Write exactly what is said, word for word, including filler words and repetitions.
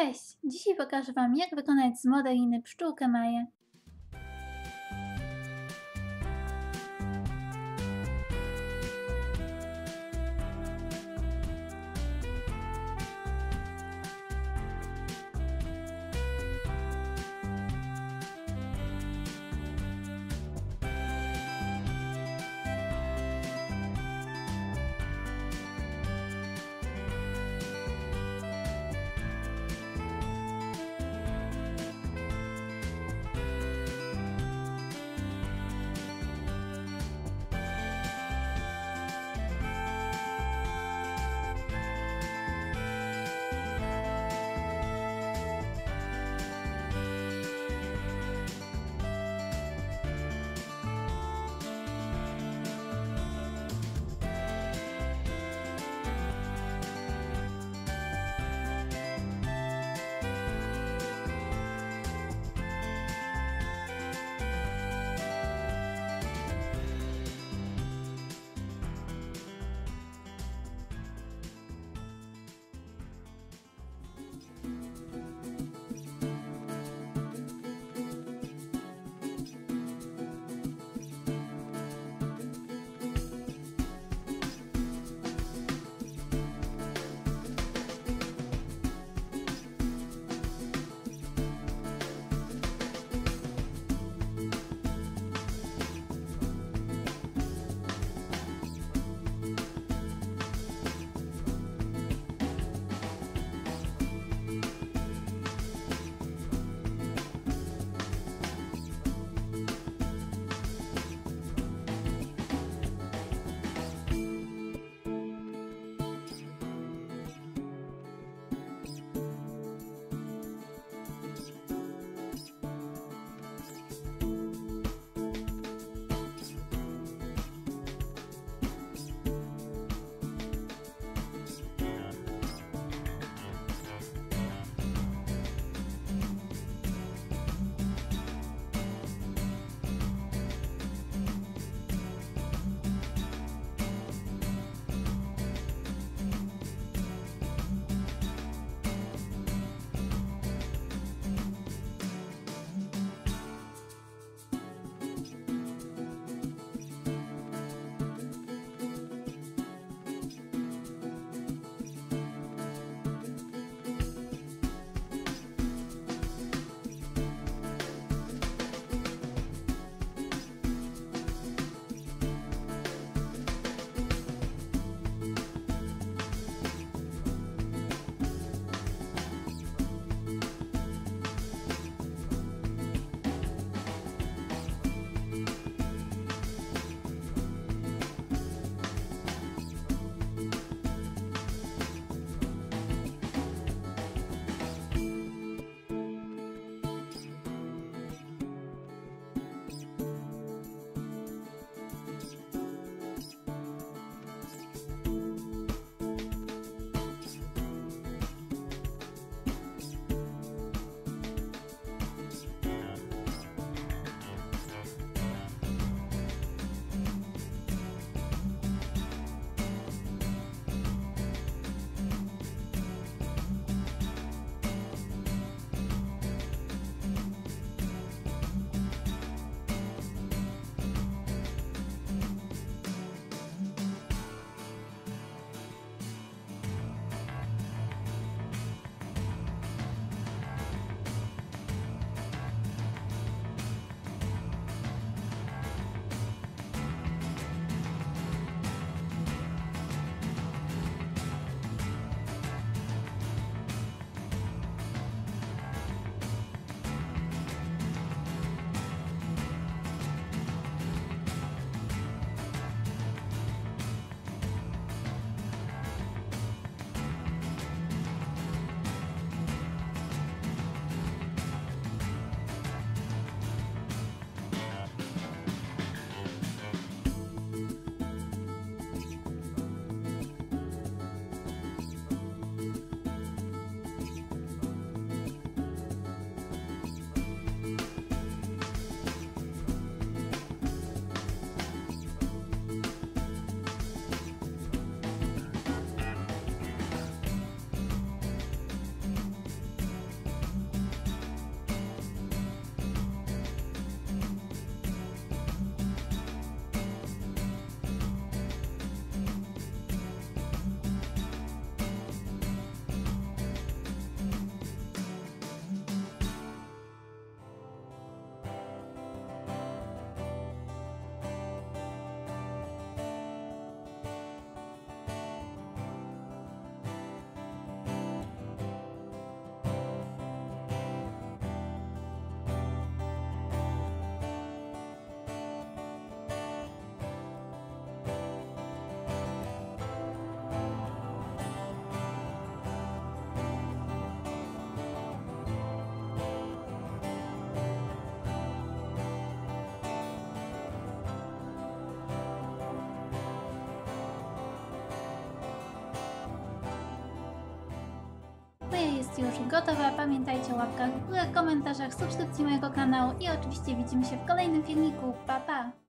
Cześć! Dzisiaj pokażę Wam, jak wykonać z modeliny pszczółkę Maję. już gotowa. Pamiętajcie o łapkach w górę, komentarzach, subskrypcji mojego kanału i oczywiście widzimy się w kolejnym filmiku. Pa, pa!